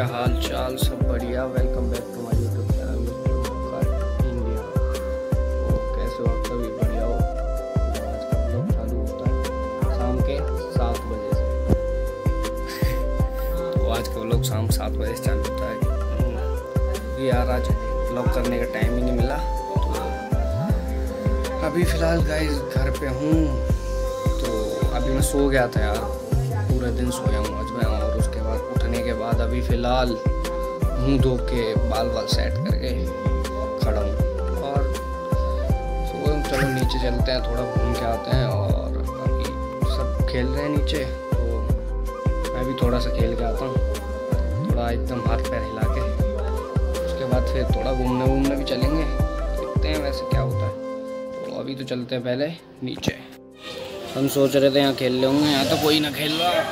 क्या हाल चाल, सब बढ़िया। Welcome back to my YouTube channel India. तो कैसे हो, सभी बढ़िया हो। तो आज का ब्लॉग चालू होता है शाम के 7 बजे से। तो आज का ब्लॉग शाम 7 बजे से चालू होता है क्योंकि यार आज ब्लॉग करने का टाइम ही नहीं मिला। तो अभी फ़िलहाल गाइस घर पे हूँ। तो अभी मैं सो गया था यार, पूरा दिन सोया हूँ आज मैं। और उसके बाद उठने के बाद अभी फ़िलहाल मुँह धो के बाल सेट करके खड़ा हूँ और सुबह चलो नीचे चलते हैं, थोड़ा घूम के आते हैं। और अभी सब खेल रहे हैं नीचे, तो मैं भी थोड़ा सा खेल के आता हूँ, थोड़ा एकदम हाथ पैर हिला के। उसके बाद फिर थोड़ा घूमने भी चलेंगे, देखते हैं वैसे क्या होता है। तो अभी तो चलते हैं पहले नीचे। हम सोच रहे थे यहाँ खेल रहे होंगे, यहाँ तो कोई ना खेल रहा।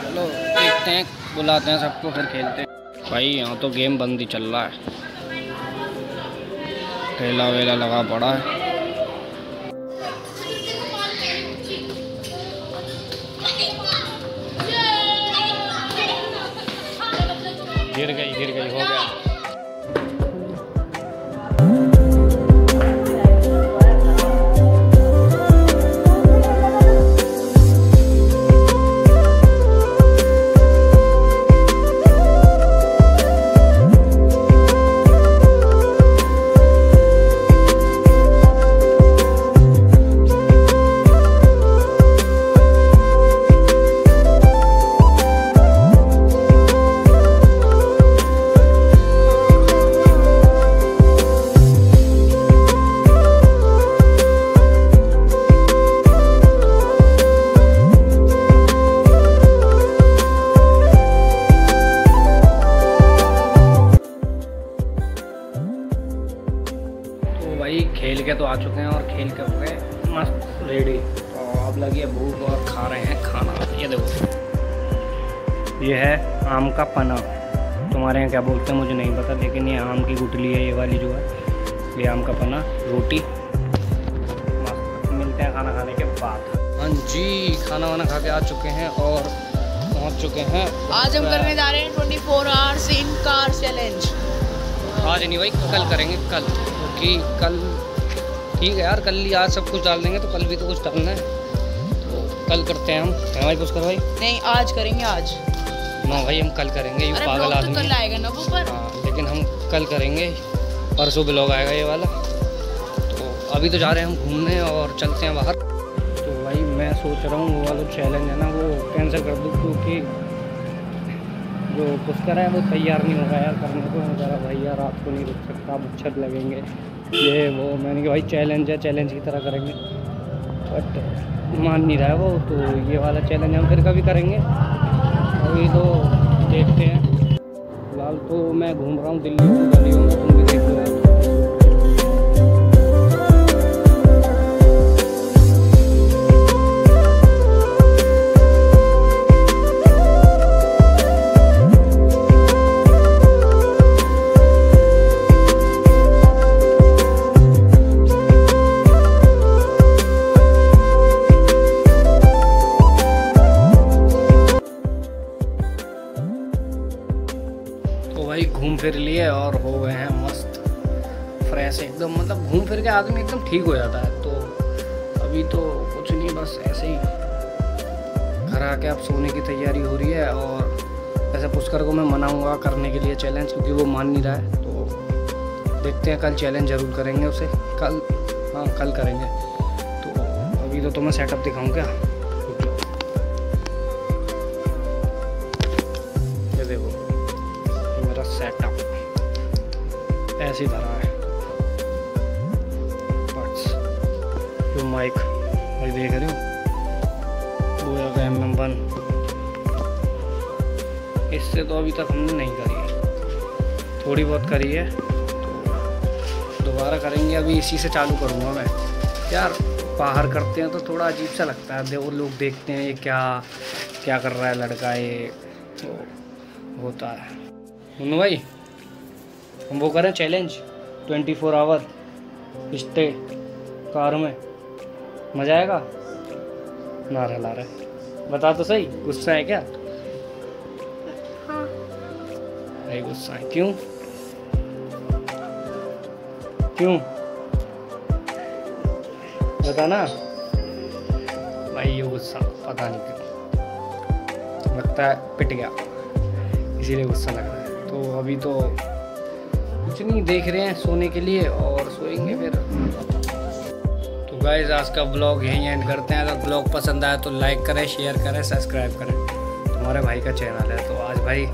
चलो देखते हैं, बुलाते हैं सबको फिर खेलते हैं। भाई यहाँ तो गेम बंद ही चल रहा है, ठेला वेला लगा पड़ा है। गिर गई हो गया। खेल के तो आ चुके हैं और खेल के हो गए मस्त रेडी। और अब लगी है भूख और खा रहे हैं खाना। ये देखो, ये है आम का पना, तुम्हारे यहाँ क्या बोलते हैं मुझे नहीं पता, लेकिन ये आम की गुठली है ये वाली जो है, ये आम का पना, रोटी। मिलते हैं खाना खाने के बाद। हाँ जी, खाना वाना खा के आ चुके हैं और पहुँच चुके हैं। आज हम करने जा रहे हैं 24 आवर्स इन कार चैलेंज। आज नहीं भाई, कल करेंगे। कल कि कल ठीक है यार, कल ही आज सब कुछ डाल देंगे तो कल भी तो कुछ डालना है। तो कल करते हैं हम। है भाई पुष्कर भाई? नहीं, आज करेंगे। आज ना भाई, हम कल करेंगे। ये पागल आदमी तो कल आएगा ना वो पर। हाँ, लेकिन हम कल करेंगे। परसों ब्लॉग आएगा ये वाला। तो अभी तो जा रहे हैं हम घूमने और चलते हैं बाहर। तो भाई मैं सोच रहा हूँ वो वाला चैलेंज है ना, वो कैंसिल कर दूँ क्योंकि जो पुष्कर है वो तैयार नहीं होगा यार करने को। मेरा भाई यार रात को नहीं रुक सकता, आप अच्छत लगेंगे ये वो। मैंने कहा भाई चैलेंज है, चैलेंज की तरह करेंगे, बट मान नहीं रहा है वो। तो ये वाला चैलेंज हम फिर कभी करेंगे, अभी तो देखते हैं। फिलहाल तो मैं घूम रहा हूँ दिल्ली में, गलियों में, तुम भी देख रहे हो। घूम फिर लिए और हो गए हैं मस्त फ्रेश एकदम, मतलब घूम फिर के आदमी एकदम ठीक हो जाता है। तो अभी तो कुछ नहीं, बस ऐसे ही घर आके अब सोने की तैयारी हो रही है। और ऐसे पुष्कर को मैं मनाऊंगा करने के लिए चैलेंज क्योंकि वो मान नहीं रहा है। तो देखते हैं, कल चैलेंज ज़रूर करेंगे उसे। कल, हाँ कल करेंगे। तो अभी तो तुम्हें सेटअप दिखाऊँ क्या? सेटअप ऐसी धरा है, जो माइक भाई देख रहे हो वो है MM1। इससे तो अभी तक हमने नहीं करी है, थोड़ी बहुत करी है। तो दोबारा करेंगे, अभी इसी से चालू करूँगा मैं। यार बाहर करते हैं तो थोड़ा अजीब सा लगता है, वो लोग देखते हैं ये क्या क्या कर रहा है लड़का, ये तो होता है। मुन्नू भाई, हम वो करें चैलेंज 24 आवर स्टे कार में, मज़ा आएगा। नारा ला रहा है, बता तो सही, गुस्सा है क्या? हाँ। भाई गुस्सा है, क्यों क्यों बता ना भाई, ये गुस्सा पता नहीं क्यों लगता है पिट गया, इसीलिए गुस्सा लग रहा है। तो अभी तो कुछ नहीं, देख रहे हैं सोने के लिए और सोएंगे फिर। तो गाइस आज का ब्लॉग यहीं एंड करते हैं। अगर ब्लॉग पसंद आया तो लाइक करें, शेयर करें, सब्सक्राइब करें। हमारे भाई का चैनल है। तो आज भाई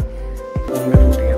फोन में टूट गया।